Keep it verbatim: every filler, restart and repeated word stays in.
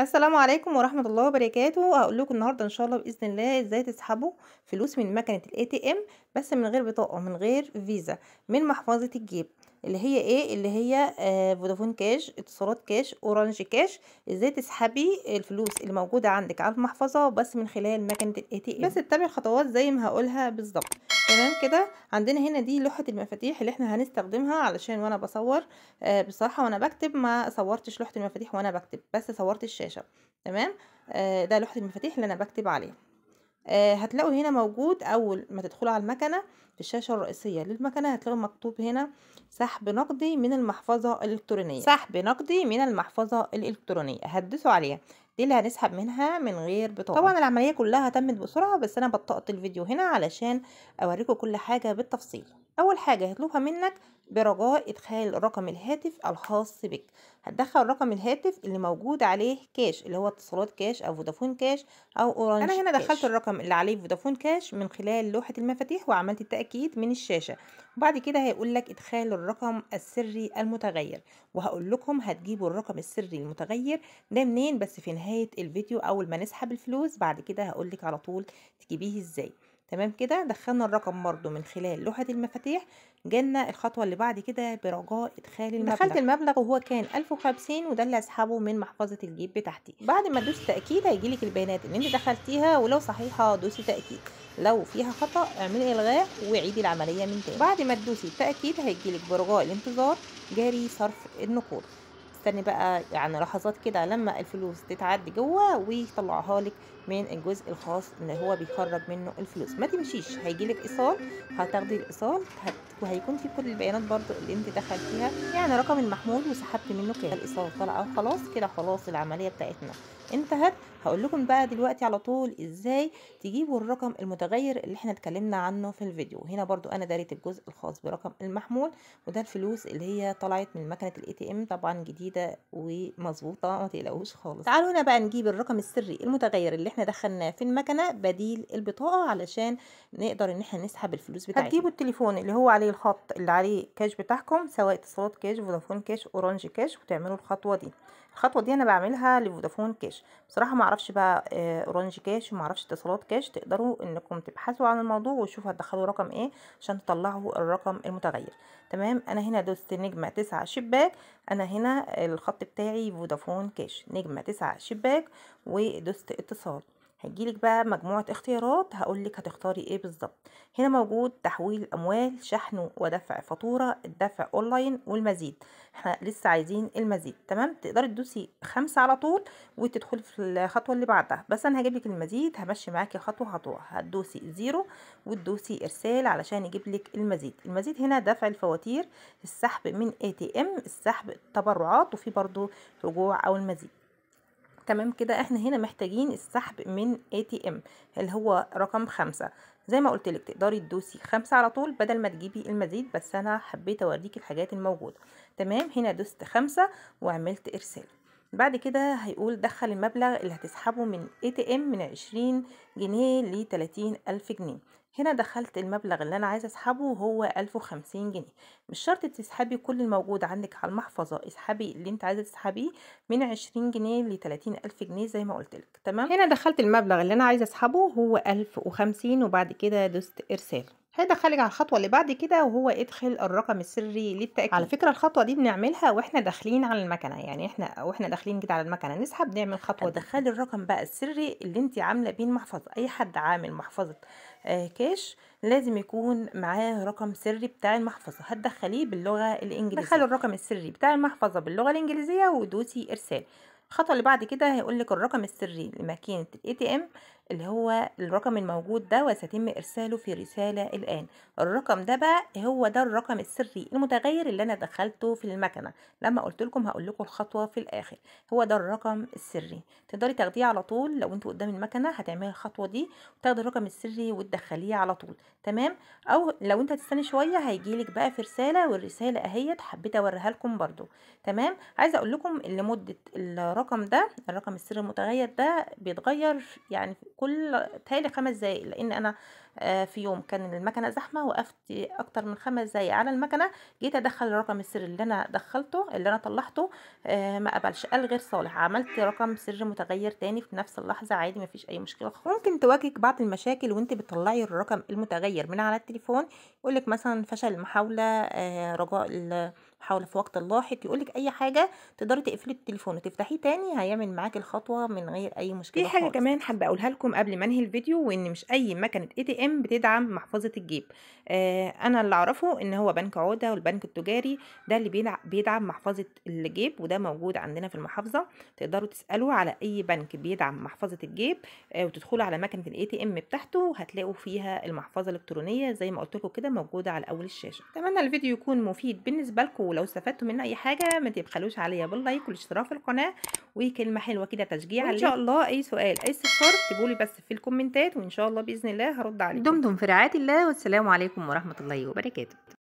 السلام عليكم ورحمه الله وبركاته. هقول لكم النهارده ان شاء الله باذن الله ازاي تسحبوا فلوس من مكنه الاي تي ام بس من غير بطاقه، من غير فيزا، من محفظه الجيب اللي هي ايه، اللي هي فودافون كاش، اتصالات كاش، اورانج كاش. ازاي تسحبي الفلوس اللي موجوده عندك على المحفظه بس من خلال مكنه الاي تي ام، بس اتبعي الخطوات زي ما هقولها بالظبط. تمام كده، عندنا هنا دي لوحه المفاتيح اللي احنا هنستخدمها، علشان وانا بصور آه بصراحه وانا بكتب ما صورتش لوحه المفاتيح وانا بكتب، بس صورت الشاشه. تمام، آه ده لوحه المفاتيح اللي انا بكتب عليها. آه هتلاقوا هنا موجود اول ما تدخلوا على المكنه في الشاشه الرئيسيه للمكنه هتلاقوا مكتوب هنا سحب نقدي من المحفظه الالكترونيه، سحب نقدي من المحفظه الالكترونيه، هتدوسوا عليها. دي اللي هنسحب منها من غير بطاقه. طبعا العمليه كلها تمت بسرعه، بس انا بطأت الفيديو هنا علشان اوريكم كل حاجه بالتفصيل. اول حاجه هطلبها منك برجاء ادخال رقم الهاتف الخاص بك. هتدخل رقم الهاتف اللي موجود عليه كاش، اللي هو اتصالات كاش او فودافون كاش او اورانج. انا هنا دخلت كاش. الرقم اللي عليه فودافون كاش من خلال لوحه المفاتيح وعملت التاكيد من الشاشه، وبعد كده هيقول لك ادخال الرقم السري المتغير، وهقول لكم هتجيبوا الرقم السري المتغير ده منين بس في نهايه الفيديو اول ما نسحب الفلوس، بعد كده هقول لك على طول تجيبيه ازاي. تمام كده، دخلنا الرقم برضو من خلال لوحه المفاتيح. جالنا الخطوه اللي بعد كده برجاء ادخال المبلغ. دخلت المبلغ وهو كان ألف وخمسين، وده اللي هسحبه من محفظه الجيب بتاعتي. بعد ما تدوسي تاكيد هيجيلك البيانات اللي انت دخلتيها، ولو صحيحه دوسي تاكيد، لو فيها خطا اعملي الغاء وعيدي العمليه من تاني. بعد ما تدوسي تاكيد هيجيلك برجاء الانتظار جاري صرف النقود. استني بقى يعني لحظات كده لما الفلوس تتعدي جوه ويطلعها لك من الجزء الخاص اللي هو بيخرج منه الفلوس. ما تمشيش، هيجي لك ايصال، هتاخدي الايصال وهيكون في كل البيانات برضو اللي انت دخلتيها، يعني رقم المحمول وسحبت منه كام، الايصال طالعه وخلاص كده، خلاص العمليه بتاعتنا انتهت. هقول لكم بقى دلوقتي على طول ازاي تجيبوا الرقم المتغير اللي احنا اتكلمنا عنه في الفيديو. هنا برضو انا داريت الجزء الخاص برقم المحمول، وده الفلوس اللي هي طلعت من مكنه الاي تي ام، طبعا جديده ومظبوطه ما تقلقوش خالص. تعالوا هنا بقى نجيب الرقم السري المتغير اللي احنا دخلناه في المكنه بديل البطاقه، علشان نقدر ان احنا نسحب الفلوس بتاعتنا. هتجيبوا التليفون اللي هو عليه الخط اللي عليه كاش بتاعكم، سواء اتصالات كاش، فودافون كاش، اورانج كاش، وتعملوا الخطوه دي. الخطوه دي انا بعملها لفودافون كاش، بصراحه ما اعرفش بقى اورانج كاش وما اعرفش اتصالات كاش. تقدروا انكم تبحثوا عن الموضوع وتشوفوا هتدخلوا رقم ايه عشان تطلعوا الرقم المتغير. تمام، انا هنا دوست نجمه تسعة شباك، انا هنا الخط بتاعي فودافون كاش، نجمه تسعة شباك، ودوست اتصال. هيجيلك بقى مجموعه اختيارات هقولك هتختاري ايه بالظبط. هنا موجود تحويل اموال، شحن ودفع فاتوره، الدفع اونلاين، والمزيد. احنا لسه عايزين المزيد. تمام، تقدري تدوسي خمسه على طول وتدخلي في الخطوه اللي بعدها، بس انا هجيبلك المزيد، همشي معاكي خطوه خطوه. هتدوسي زيرو وتدوسي ارسال علشان يجيبلك المزيد. المزيد هنا دفع الفواتير، السحب من اي تي ام، السحب التبرعات، وفي برضو رجوع او المزيد. تمام كده، احنا هنا محتاجين السحب من اي تي ام اللي هو رقم خمسة. زي ما قلت لك تقدري تدوسي خمسة على طول بدل ما تجيبي المزيد، بس انا حبيت اوريكي الحاجات الموجوده. تمام، هنا دوست خمسة وعملت ارسال. بعد كده هيقول دخل المبلغ اللي هتسحبه من اي تي ام من عشرين جنيه ل تلاتين ألف جنيه. هنا دخلت المبلغ اللي انا عايزه اسحبه وهو ألف وخمسين جنيه. مش شرط تسحبي كل الموجود عندك على المحفظه، اسحبي اللي انت عايزه تسحبيه من عشرين جنيه ل تلاتين ألف جنيه زي ما قلت لك. تمام، هنا دخلت المبلغ اللي انا عايزه اسحبه هو ألف وخمسين، وبعد كده دوست ارسال. هيدخلك على الخطوه اللي بعد كده وهو ادخل الرقم السري للتاكيد. على فكره الخطوه دي بنعملها واحنا داخلين على المكنه، يعني احنا واحنا داخلين كده على المكنه نسحب نعمل الخطوه دي. دخلي الرقم بقى السري اللي انت عامله بيه المحفظه. اي حد عامل محفظه آه كاش لازم يكون معاه رقم سري بتاع المحفظه، هتدخليه باللغه الانجليزيه. دخلي الرقم السري بتاع المحفظه باللغه الانجليزيه ودوسي ارسال. الخطوه اللي بعد كده هيقول لك الرقم السري لماكينه الاي تي ام اللي هو الرقم الموجود ده وسيتم ارساله في رساله الان. الرقم ده بقى هو ده الرقم السري المتغير اللي انا دخلته في المكنه، لما قلت لكم هقول لكم الخطوه في الاخر. هو ده الرقم السري، تقدري تاخديه على طول. لو انتوا قدام المكنه هتعملي الخطوه دي وتاخدي الرقم السري وتدخليه على طول. تمام، او لو انت هتستني شويه هيجيلك بقى في رساله، والرساله اهيت حبيت اوريها لكم برده. تمام، عايزه اقول لكم ان مده الرقم ده، الرقم السري المتغير ده بيتغير يعني كل تهيألي خمس دقايق، لان انا في يوم كان المكنه زحمه وقفت اكتر من خمس دقايق على المكنه، جيت ادخل الرقم السري اللي انا دخلته اللي انا طلعته ما قبلش، قال غير صالح. عملت رقم سري متغير تاني في نفس اللحظه عادي، ما فيش اي مشكله. ممكن تواجهك بعض المشاكل وانت بتطلعي الرقم المتغير من على التليفون، يقولك مثلا فشل المحاوله، رجاء المحاوله في وقت لاحق، يقولك اي حاجه. تقدري تقفلي التليفون وتفتحيه تاني، هيعمل معاكي الخطوه من غير اي مشكله. في حاجه كمان حابه اقولها لكم قبل ما انهي الفيديو، وان مش اي مكنه اي تي ام بتدعم محفظه الجيب. آه انا اللي اعرفه ان هو بنك عوده والبنك التجاري ده اللي بيدعم محفظه الجيب، وده موجود عندنا في المحافظه. تقدروا تسالوا على اي بنك بيدعم محفظه الجيب، آه وتدخلوا على مكنه الاي تي ام بتاعته، هتلاقوا فيها المحفظه الالكترونيه زي ما قلت لكم كده موجوده على اول الشاشه. اتمنى الفيديو يكون مفيد بالنسبه لكم، ولو استفدتوا منه اي حاجه ما تبخلوش عليا باللايك والاشتراك في القناه وكلمه حلوه كده تشجيع. ان شاء الله اي سؤال اي استفسار تقولي بس في الكومنتات، وان شاء الله باذن الله هرد عليكم. دمتم في رعايه الله، والسلام عليكم ورحمه الله وبركاته.